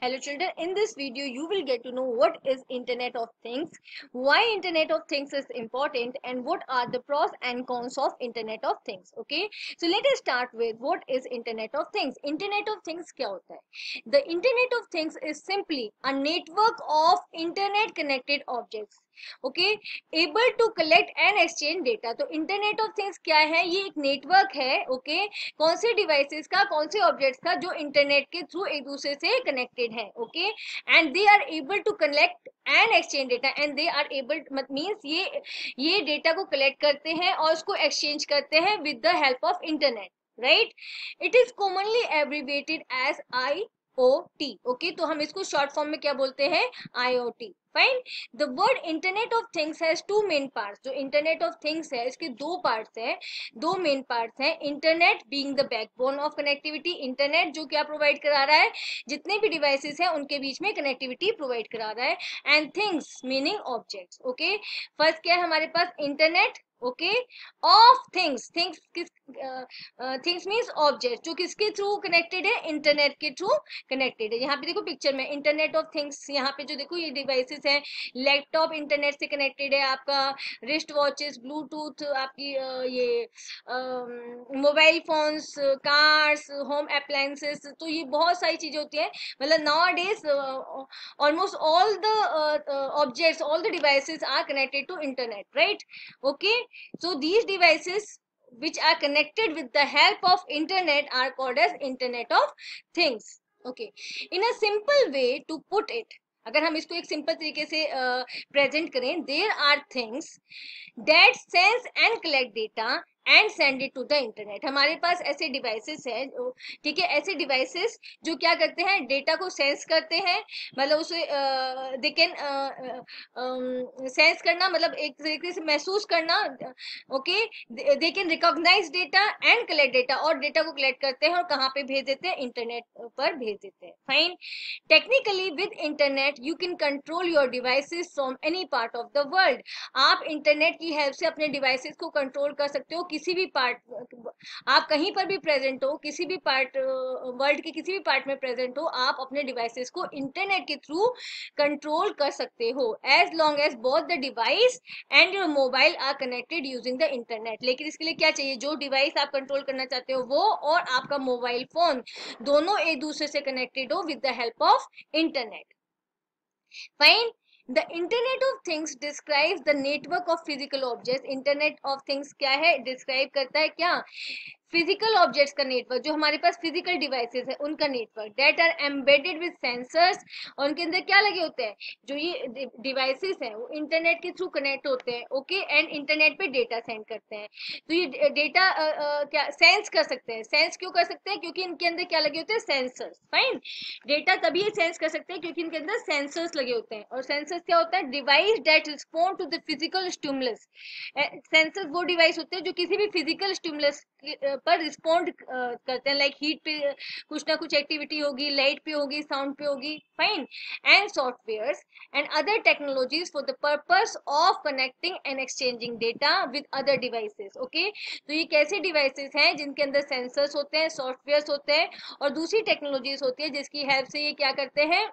Hello children, in this video you will get to know what is Internet of Things, why Internet of Things is important and what are the pros and cons of Internet of Things. Okay, so let us start with what is Internet of Things. Internet of Things क्या होता है? The Internet of Things is simply a network of internet connected objects. Okay, able to collect and exchange data. तो internet of things क्या है? ये एक network है. Okay, कौन से डिवाइसेस का, कौन से ऑब्जेक्ट्स का जो इंटरनेट के थ्रू एक दूसरे से कनेक्टेड है. Okay, and they are able to collect and exchange data. And they are able means ये डेटा को कलेक्ट करते हैं और उसको एक्सचेंज करते हैं with the help of internet, right? It is commonly abbreviated as IoT. Okay, तो हम इसको शॉर्ट फॉर्म में क्या बोलते हैं? IoT. Fine. The word Internet of Things has two main parts. जो Internet of Things है इसके दो parts हैं, दो main parts हैं. Internet being the backbone of connectivity. Internet जो क्या provide करा रहा है, जितने भी devices हैं उनके बीच में connectivity provide करा रहा है. And things meaning objects. Okay. First क्या है हमारे पास? Internet. Okay. Of things. Things किस things means objects. जो किसके थ्रू connected है? Internet के थ्रू connected है. यहाँ पे देखो picture में Internet of Things. यहाँ पे जो देखो ये devices है, लैपटॉप इंटरनेट से कनेक्टेड है, आपका रिस्ट वॉचेस, ब्लूटूथ, आपकी ये mobile phones, cars, home appliances, तो ये बहुत सारी चीजें होती हैं. मतलब nowadays almost all the objects, all the devices are connected to internet, right? Okay, so these devices which are connected with the help of internet are called as internet of things. Okay, in a simple way to put it, अगर हम इसको एक simple तरीके से present करें, there are things that sense and collect data and send it to the internet. हमारे पास ऐसे डिवाइसेस हैं, ठीक है, ऐसे डिवाइसेस जो क्या करते हैं, डेटा को सेंस करते हैं, मतलब उसे दे कैन सेंस करना, मतलब एक तरीके से महसूस करना. Okay, they can recognise data and collect data, और डेटा को कलेक्ट करते हैं और कहाँ पे भेज देते हैं? इंटरनेट पर भेज देते हैं. Fine. Technically with internet you can control your devices from any part of the world. आप इंटरनेट की हेल्प से अपने डिवाइसेस को कंट्रोल कर सकते हो, किसी भी पार्ट, आप कहीं पर भी प्रेजेंट हो, किसी भी पार्ट, वर्ल्ड के किसी भी पार्ट में प्रेजेंट हो, आप अपने डिवाइसेस को इंटरनेट के थ्रू कंट्रोल कर सकते हो, as long as both the device and your mobile are connected using the internet. लेकिन इसके लिए क्या चाहिए? जो डिवाइस आप कंट्रोल करना चाहते हो वो और आपका मोबाइल फोन, दोनों एक दूसरे से कनेक्टेड हो with the help of internet. Fine. The Internet of Things describes the network of physical objects. Internet of Things क्या है? Describe करता है क्या? फिजिकल ऑब्जेक्ट्स का नेटवर्क, जो हमारे पास फिजिकल डिवाइसेस है उनका network, that are embedded with sensors, और उनके अंदर क्या लगे होते हैं? जो ये डिवाइसेस हैं वो इंटरनेट के थ्रू कनेक्ट होते हैं. ओके, एंड इंटरनेट पे डेटा सेंड करते हैं, तो ये डेटा क्या सेंस कर सकते हैं. सेंस क्यों कर सकते हैं? क्योंकि इनके अंदर क्या लगे होते हैं? सेंसर्स. फाइन. डेटा तभी ये सेंस कर सकते हैं क्योंकि इनके अंदर सेंसर्स लगे होते हैं. और सेंसर्स क्या होता है? Device that respond to the physical stimulus. Sensors वो डिवाइस होते हैं जो किसी भी फिजिकल स्टिमुलस पर रिस्पॉन्ड करते हैं, लाइक हीट पे कुछ ना कुछ एक्टिविटी होगी, लाइट पे होगी, साउंड पे होगी. Fine. And softwares and other technologies for the purpose of connecting and exchanging data with other devices. Okay, तो ये कैसे डिवाइसेस हैं जिनके अंदर सेंसर्स होते हैं, सॉफ्टवेयर्स होते हैं और दूसरी टेक्नोलॉजीज होती है जिसकी हेल्प से ये क्या करते हैं?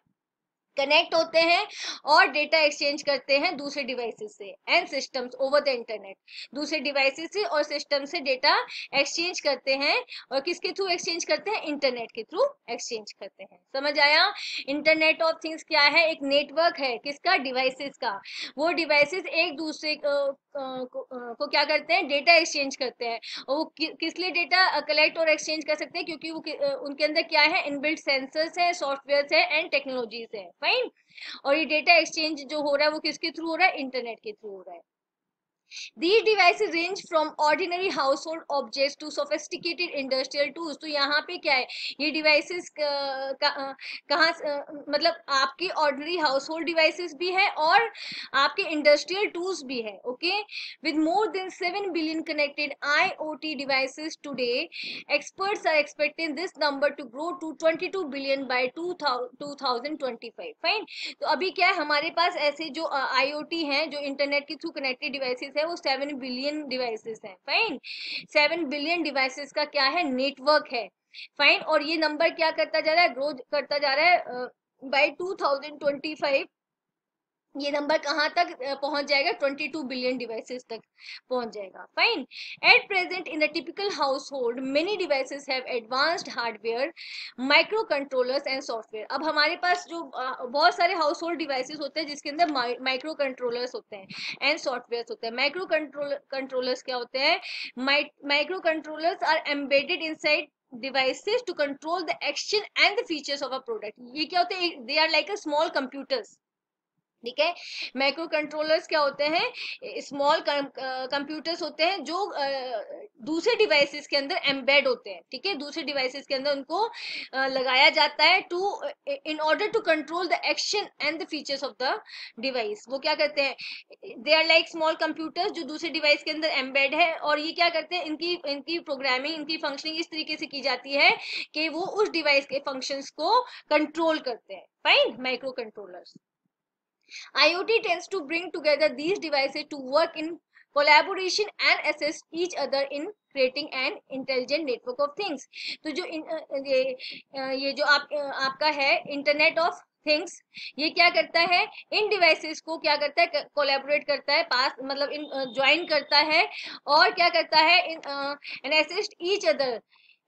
कनेक्ट होते हैं और डेटा एक्सचेंज करते हैं दूसरे डिवाइसेस से. And systems over the internet, दूसरे डिवाइसेस से और सिस्टम से डेटा एक्सचेंज करते हैं, और किसके थ्रू एक्सचेंज करते हैं? इंटरनेट के थ्रू एक्सचेंज करते हैं. समझ आया? इंटरनेट ऑफ थिंग्स क्या है? एक नेटवर्क है, किसका? डिवाइसेस का. वो डिवाइसेस एक दूसरे को क्या करते हैं? डेटा एक्सचेंज करते हैं, और वो किस लिए डेटा कलेक्ट और एक्सचेंज कर सकते हैं? क्योंकि वो उनके अंदर क्या है? इनबिल्ट सेंसर्स है, सॉफ्टवेयर्स है एंड टेक्नोलॉजीज है. फाइन. और ये डेटा एक्सचेंज जो हो रहा है वो किसके थ्रू हो रहा है? इंटरनेट के थ्रू हो रहा है. These devices range from ordinary household objects to sophisticated industrial tools. तो यहाँ पे क्या है? ये devices कहाँ मतलब आपके ordinary household devices भी है और आपके industrial tools भी है. Okay, with more than 7 billion connected IoT devices today, experts are expecting this number to grow to 22 billion by 2025. Fine. तो अभी क्या है? हमारे पास ऐसे जो IoT हैं, जो इंटरनेट के थ्रू कनेक्टेड डिवाइसेस है, वो 7 बिलियन डिवाइसेस हैं. फाइन. 7 बिलियन डिवाइसेस का क्या है? नेटवर्क है. फाइन. और ये नंबर क्या करता जा रहा है? ग्रोथ करता जा रहा है बाय 2025 ये नंबर कहाँ तक पहुंच जाएगा, 22 बिलियन डिवाइसेस तक पहुंच जाएगा। Fine. At present in a typical household many devices have advanced hardware, microcontrollers and software. अब हमारे पास जो बहुत सारे हाउस होल्ड डिवाइसेस होते हैं जिसके अंदर माइक्रो कंट्रोलर्स होते हैं एंड सॉफ्टवेयर होते हैं। माइक्रो कंट्रोलर्स क्या होते हैं? Microcontrollers are embedded inside devices to control the action and the features of a product. ये क्या होते हैं? They are like a small computers. ठीक है, माइक्रो कंट्रोलर्स क्या होते हैं? स्मॉल कंप्यूटर्स होते हैं जो दूसरे डिवाइसेस के अंदर एम्बेड होते हैं। ठीक है, दूसरे डिवाइसेस के अंदर उनको लगाया जाता है to in order to control the action and the features of the device. वो क्या करते हैं? They are like small computers जो दूसरे डिवाइस के अंदर एम्बेड है, और ये क्या करते हैं, इनकी प्रोग्रामिंग, इनकी फंक्शनिंग इस तरीके से की जाती है कि वो उस डिवाइस के फंक्शंस को कंट्रोल करते हैं। Fine, microcontrollers. IoT tends to bring together these devices to work in collaboration and assist each other in creating an intelligent network of things. तो जो ये जो आपका है इंटरनेट ऑफ थिंग्स, ये क्या करता है? इन डिवाइसेस को क्या करता है? कोलैबोरेट करता है, पास मतलब इन ज्वाइन करता है और क्या करता है, and assist each other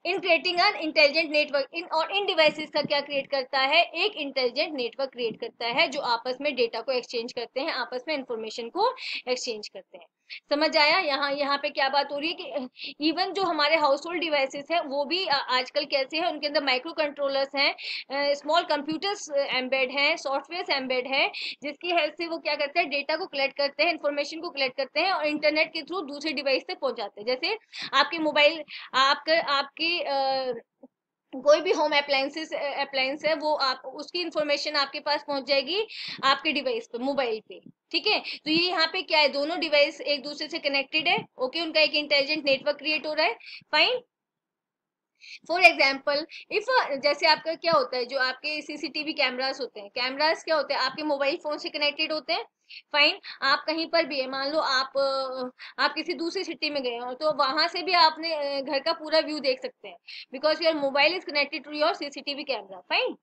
in creating an intelligent network. इन डिवाइसेस का क्या क्रिएट करता है? एक इंटेलिजेंट नेटवर्क क्रिएट करता है जो आपस में डेटा को एक्सचेंज करते हैं, आपस में इंफॉर्मेशन को एक्सचेंज करते हैं। समझ आया? यहाँ पे क्या बात हो रही है कि इवन जो हमारे हाउस होल्ड डिवाइसेस हैं वो भी आजकल कैसे हैं, उनके अंदर माइक्रो कंट्रोलर्स हैं, स्मॉल कंप्यूटर्स एम्बेड हैं, सॉफ्टवेयर एम्बेड हैं, जिसकी हेल्प से वो क्या करते हैं, डेटा को कलेक्ट करते हैं, इन्फॉर्मेशन को कलेक्ट करते हैं और इंटरनेट के थ्रू दूसरे डिवाइस तक पहुँचाते हैं। जैसे आपके मोबाइल, आपके कोई भी होम अप्लायंस है, वो आप उसकी इंफॉर्मेशन आपके पास पहुंच जाएगी आपके डिवाइस पे, मोबाइल पे। ठीक है, तो ये यहाँ पे क्या है, दोनों डिवाइस एक दूसरे से कनेक्टेड है। ओके, उनका एक इंटेलिजेंट नेटवर्क क्रिएट हो रहा है। फाइन। फॉर एग्जाम्पल इफ, जैसे आपका क्या होता है, जो आपके सीसीटीवी कैमरास होते हैं, कैमरास क्या होते हैं, आपके मोबाइल फोन से कनेक्टेड होते हैं। फाइन। आप कहीं पर भी, मान लो आप किसी दूसरी सिटी में गए हो तो वहां से भी आपने घर का पूरा व्यू देख सकते हैं, because your mobile is connected to your CCTV camera. Fine.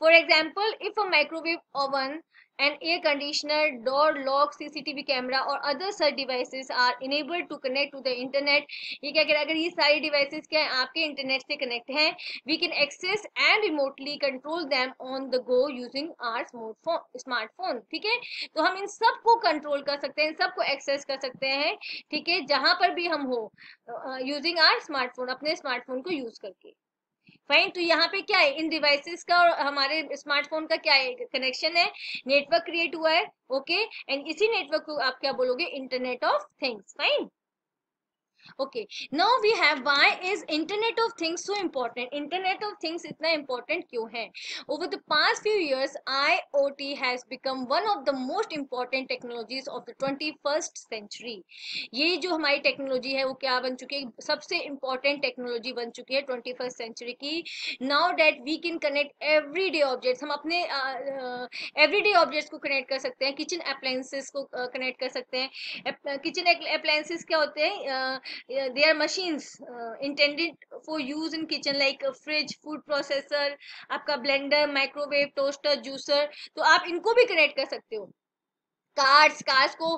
For example if a microwave oven, an air conditioner, door lock, CCTV camera और other such devices are enabled to connect to the internet. ये क्या कह रहा है, अगर ये सारे devices क्या है, आपके इंटरनेट से कनेक्ट हैं, we can access and remotely control them on the go using our smartphone. ठीक है, तो हम इन सब को कंट्रोल कर सकते हैं, इन सब को एक्सेस कर सकते हैं। ठीक है, जहां पर भी हम हो, using our smartphone, अपने स्मार्टफोन को यूज करके। फाइन। तो यहाँ पे क्या है, इन डिवाइसेस का और हमारे स्मार्टफोन का क्या है, कनेक्शन है, नेटवर्क क्रिएट हुआ है। ओके, एंड इसी नेटवर्क को आप क्या बोलोगे, internet of things. Fine. Okay, now we have, why is internet of things so important, internet of things इतना इम्पोर्टेंट क्यों है? Over the past few years IoT has become one of the most important technologies of the 21st century. ये जो हमारी technology है वो क्या बन चुकी है, सबसे इम्पॉर्टेंट टेक्नोलॉजी बन चुकी है 21st सेंचुरी की। Now that we can connect everyday objects, हम अपने एवरी डे ऑब्जेक्ट्स को कनेक्ट कर सकते हैं, किचन अप्लायंसेस को कनेक्ट कर सकते हैं। किचन अप्लायंसेस क्या होते हैं? They are machines intended for use in kitchen like fridge, food processor, आपका blender, microwave, toaster, juicer। तो आप इनको भी कनेक्ट कर सकते हो। कार्स को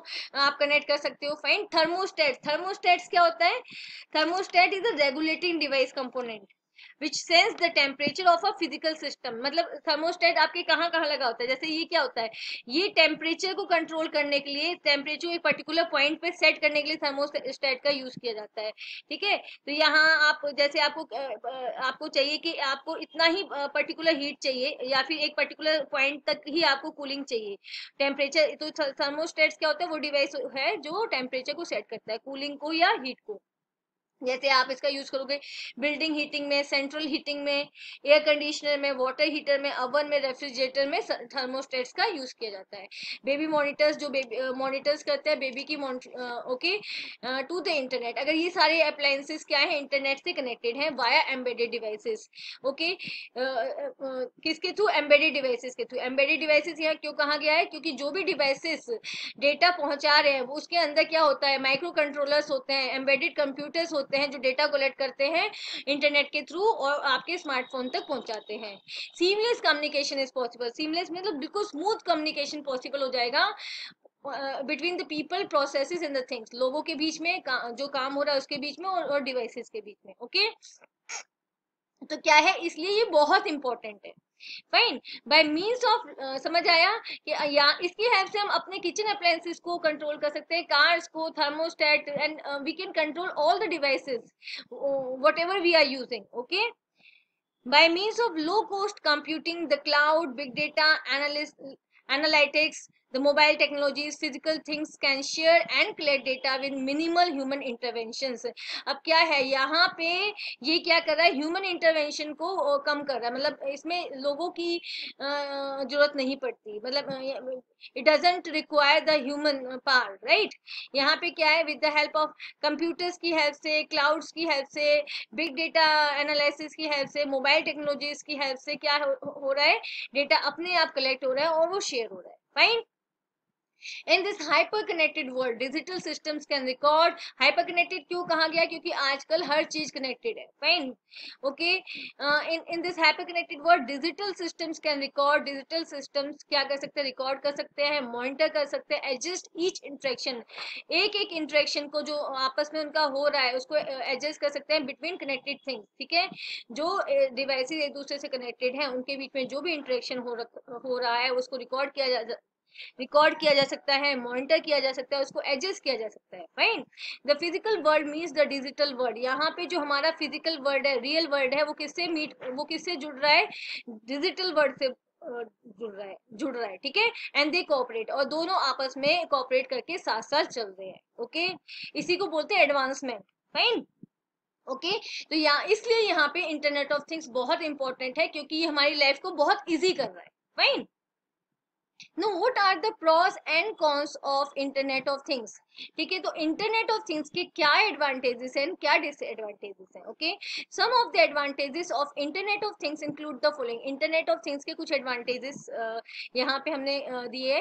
आप कनेक्ट कर सकते हो। फाइन। थर्मोस्टेट्स क्या होता है? Thermostat is a regulating device component which sense the temperature of a physical system। मतलब thermostat आपके कहाँ कहाँ लगा होता है, जैसे ये क्या होता है, ये टेम्परेचर को कंट्रोल करने के लिए, टेम्परेचर एक पर्टिकुलर पॉइंट पे सेट करने के लिए थर्मोस्टेट का यूज किया जाता है। ठीक है, तो यहाँ आप जैसे आपको चाहिए कि आपको इतना ही पर्टिकुलर हीट चाहिए या फिर एक पर्टिकुलर पॉइंट तक ही आपको कूलिंग चाहिए, टेम्परेचर। तो थर्मोस्टेट क्या होता है, वो डिवाइस है जो टेम्परेचर को सेट करता है, कूलिंग को या हीट को। जैसे आप इसका यूज करोगे बिल्डिंग हीटिंग में, सेंट्रल हीटिंग में, एयर कंडीशनर में, वाटर हीटर में, ओवन में, रेफ्रिजरेटर में थर्मोस्टेट्स का यूज किया जाता है। बेबी मॉनिटर्स, जो बेबी मॉनिटर्स करते हैं बेबी की, ओके, टू द इंटरनेट। अगर ये सारे अप्लायंसेस क्या है, इंटरनेट से कनेक्टेड हैं वाया एम्बेडेड डिवाइसेस। ओके, किसके थ्रू? एम्बेडेड डिवाइसेस के थ्रू। एम्बेडेड डिवाइसेस यहाँ क्यों कहा गया है, क्योंकि जो भी डिवाइसेस डेटा पहुंचा रहे हैं उसके अंदर क्या होता है, माइक्रो कंट्रोलर्स होते हैं, एम्बेडेड कंप्यूटर्स होते होते हैं जो डेटा कलेक्ट करते हैं इंटरनेट के थ्रू और आपके स्मार्टफोन तक पहुंचाते हैं। Seamless communication is possible. Seamless मतलब बिल्कुल स्मूथ कम्युनिकेशन पॉसिबल हो जाएगा between the people, processes and the things. लोगों के बीच में जो काम हो रहा है उसके बीच में और डिवाइसेस के बीच में। ओके तो क्या है, इसलिए ये बहुत इंपॉर्टेंट है। फाइन, बाय मीन्स ऑफ, समझ आया कि या इसकी हेल्प से हम अपने किचन अप्लायंसेस को कंट्रोल कर सकते हैं, कार्स को, thermostat, and we can control all the devices whatever we are using. Okay by means of low cost computing, the cloud, big data analytics, the mobile technologies, physical things can share and collect data with minimal human interventions। अब क्या है यहाँ पे, ये क्या कर रहा है, human intervention को कम कर रहा है। मतलब इसमें लोगों की जरूरत नहीं पड़ती, मतलब it doesn't require the human power, right? यहाँ पे क्या है, with the help of computers की help से, clouds की help से, big data analysis की help से, mobile technologies की help से क्या हो रहा है, data अपने आप collect हो रहा है और वो share हो रहा है। fine। In this hyper-connected world, digital systems can record। hyper-connected क्यों कहा गया, क्योंकि आजकल हर चीज कनेक्टेड है। Fine, okay, in this hyper-connected world, digital systems can record। digital systems क्या कर सकते हैं, record कर सकते हैं, monitor कर सकते हैं, adjust each interaction। एक एक interaction को जो आपस में उनका हो रहा है उसको adjust कर सकते हैं between connected things। ठीक है, जो devices एक दूसरे से connected हैं उनके बीच में जो भी interaction हो रहा है उसको रिकॉर्ड किया जा सकता है, मॉनिटर किया जा सकता है, उसको एडजस्ट किया जा सकता है। Fine, the physical world means the digital world. यहाँ पे जो हमारा फिजिकल वर्ल्ड है, रियल वर्ल्ड है, वो किससे जुड़ रहा है, डिजिटल वर्ल्ड से जुड़ रहा है। ठीक है, एंड दे कोऑपरेट, और दोनों आपस में कोऑपरेट करके साथ साथ चल रहे हैं। ओके इसी को बोलते हैं एडवांसमेंट। फाइन, ओके तो यहाँ इसलिए यहाँ पे इंटरनेट ऑफ थिंग्स बहुत इंपॉर्टेंट है, क्योंकि ये हमारी लाइफ को बहुत ईजी कर रहा है। Fine, know what are the pros and cons of internet of things. ठीक है, तो इंटरनेट ऑफ थिंग्स के क्या एडवांटेजेस हैं, क्या डिसएडवांटेजेस हैं। Okay, some of the advantages of internet of things include the following. Internet of things के कुछ एडवांटेजेस यहाँ पे हमने दिए।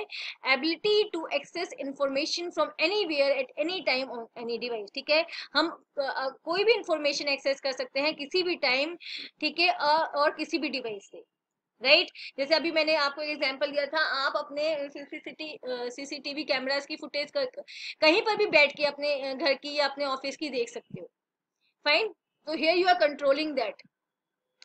Ability to access information from anywhere at any time on any device. ठीक है, हम कोई भी इंफॉर्मेशन एक्सेस कर सकते हैं किसी भी टाइम, ठीक है, और किसी भी डिवाइस से, राइट जैसे अभी मैंने आपको एक एग्जांपल दिया था, आप अपने सीसीटीवी कैमरास की फुटेज कहीं पर भी बैठ के अपने घर की या अपने ऑफिस की देख सकते हो। फाइन, तो here you are controlling that.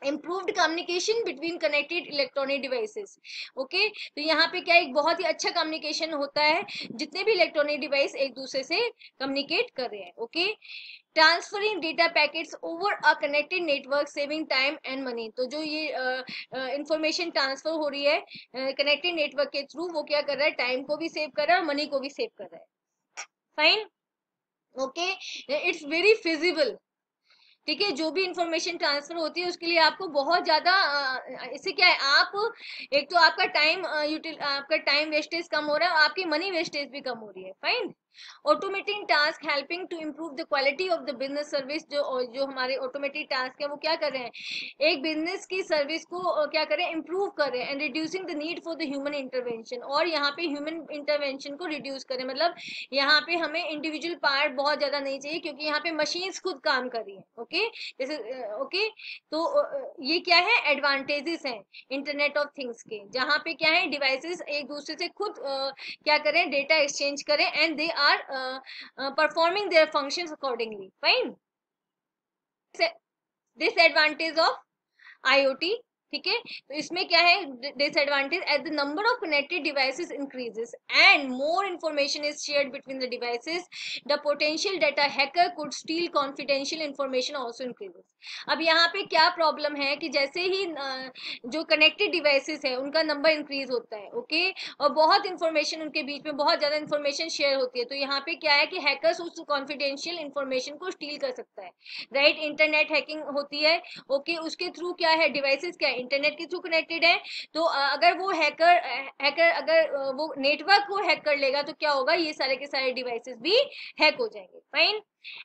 Improved communication between connected electronic devices. Okay तो यहाँ पे क्या एक बहुत ही अच्छा कम्युनिकेशन होता है, जितने भी इलेक्ट्रॉनिक डिवाइस एक दूसरे से कम्युनिकेट कर रहे हैं। Okay transferring data packets over a connected network, saving time and money. तो जो ये इंफॉर्मेशन ट्रांसफर हो रही है कनेक्टेड नेटवर्क के थ्रू, वो क्या कर रहा है, टाइम को भी सेव कर रहा है और मनी को भी सेव कर रहा है। Fine, okay it's very feasible. ठीक है, जो भी इंफॉर्मेशन ट्रांसफर होती है उसके लिए आपको बहुत ज्यादा, इससे क्या है, आप एक तो आपका टाइम वेस्टेज कम हो रहा है, आपकी मनी वेस्टेज भी कम हो रही है। Fine, automating task helping to improve the quality of the business service. जो हमारे ऑटोमेटिक टास्क है वो क्या कर रहे हैं, एक बिजनेस की सर्विस को क्या कर रहे हैं, इम्प्रूव कर रहे हैं। And reducing the need for the human intervention, और यहाँ पे ह्यूमन इंटरवेंशन को रिड्यूस करें, मतलब यहाँ पे हमें इंडिविजुअल पार्ट बहुत ज्यादा नहीं चाहिए, क्योंकि यहाँ पे मशीन्स खुद काम कर रही है। ओके जैसे ओके तो ये क्या है, एडवांटेजेस हैं इंटरनेट ऑफ थिंग्स के, जहाँ पे क्या है डिवाइसेस एक दूसरे से खुद क्या करें, डेटा एक्सचेंज करें and they are performing their functions accordingly। fine, disadvantage of IoT। ठीक है, तो इसमें क्या है disadvantage, as the number of connected devices increases and more information is shared between the devices, the potential data hacker could steal confidential information also increases। अब यहाँ पे क्या प्रॉब्लम है कि जैसे ही जो कनेक्टेड डिवाइसेस है उनका नंबर इंक्रीज होता है, ओके और बहुत इंफॉर्मेशन उनके बीच में बहुत ज्यादा इंफॉर्मेशन शेयर होती है, तो यहाँ पे क्या है कि हैकर्स उस कॉन्फिडेंशियल इंफॉर्मेशन को स्टील कर सकता है। राइट, इंटरनेट हैकिंग होती है। ओके उसके थ्रू क्या है, डिवाइसेस क्या इंटरनेट के थ्रू कनेक्टेड है, तो अगर वो हैकर अगर वो नेटवर्क को हैक कर लेगा तो क्या होगा, ये सारे के सारे डिवाइसेस भी हैक हो जाएंगे। Fine,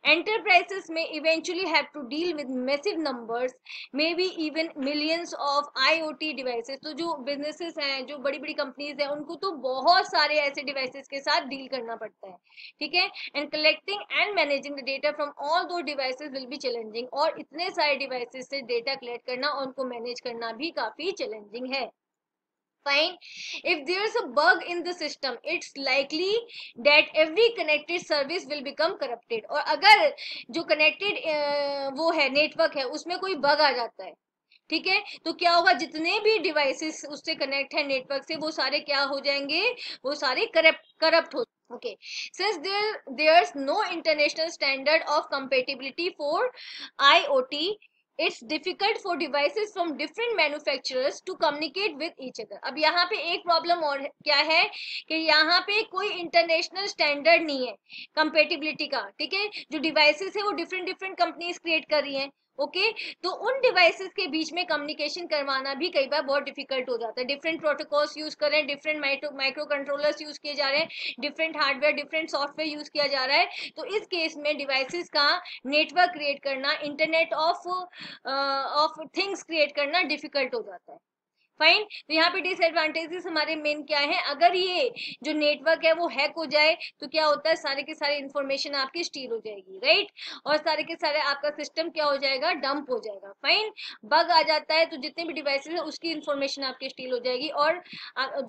Enterprises may eventually have to deal with massive numbers, maybe even millions of IoT devices. तो जो businesses हैं, जो बड़ी बड़ी companies हैं, उनको तो बहुत सारे ऐसे devices के साथ deal करना पड़ता है, ठीक है? And collecting and managing the data from all those devices will be challenging. और इतने सारे devices से data collect करना और उनको manage करना भी काफी challenging है. Fine. If there is a bug in the system, it's likely that every connected service will become corrupted. और अगर जो connected वो है network है उसमें कोई bug आ जाता है, ठीक है, तो क्या होगा, जितने भी devices उससे connect है network से वो सारे क्या हो जाएंगे, वो सारे corrupt हो जाएंगे. Okay, since there's no international standard of compatibility for IoT, it's difficult for devices from different manufacturers to communicate with each other. अब यहाँ पे एक प्रॉब्लम और क्या है कि यहाँ पे कोई इंटरनेशनल स्टैंडर्ड नहीं है कंपेटिबिलिटी का, ठीक है? जो डिवाइसेज है वो डिफरेंट डिफरेंट कंपनीज क्रिएट कर रही हैं, ओके, तो उन डिवाइसेज के बीच में कम्युनिकेशन करवाना भी कई बार बहुत डिफिकल्ट हो जाता है. डिफरेंट प्रोटोकॉल्स यूज कर रहे हैं, डिफरेंट माइक्रो कंट्रोलर्स यूज किए जा रहे हैं, different hardware different software use किया जा रहा है. तो इस केस में डिवाइसेज का नेटवर्क क्रिएट करना, इंटरनेट ऑफ थिंग्स क्रिएट करना डिफिकल्ट हो जाता है. फाइन, तो यहाँ पे डिसएडवांटेजेस हमारे मेन क्या है, अगर ये जो नेटवर्क है वो हैक हो जाए तो क्या होता है, सारे के सारे इंफॉर्मेशन आपकी स्टील हो जाएगी, राइट, और सारे के सारे आपका सिस्टम क्या हो जाएगा, डंप हो जाएगा. फाइन, बग आ जाता है तो जितने भी डिवाइसेस है उसकी इंफॉर्मेशन आपकी स्टील हो जाएगी. और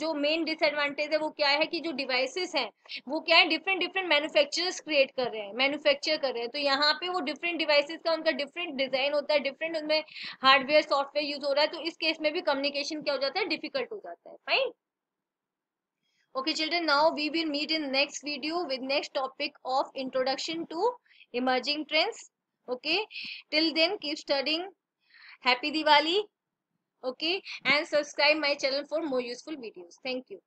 जो मेन डिसएडवांटेज है वो क्या है कि जो डिवाइसेस हैं वो क्या है, डिफरेंट डिफरेंट मैन्युफैक्चरर्स क्रिएट कर रहे हैं, मैन्युफैक्चर कर रहे हैं, तो यहाँ पे वो डिफरेंट डिवाइसेस का उनका डिफरेंट डिजाइन होता है, डिफरेंट उनमें हार्डवेयर सॉफ्टवेयर यूज हो रहा है, तो इस केस में भी कम्युनिकेशन क्या हो जाता है, डिफिकल्ट हो जाता Fine. Okay children, now we will meet in next video with next topic of introduction to emerging trends. Okay, till then keep studying. Happy Diwali. Okay, and subscribe my channel for more useful videos. Thank you.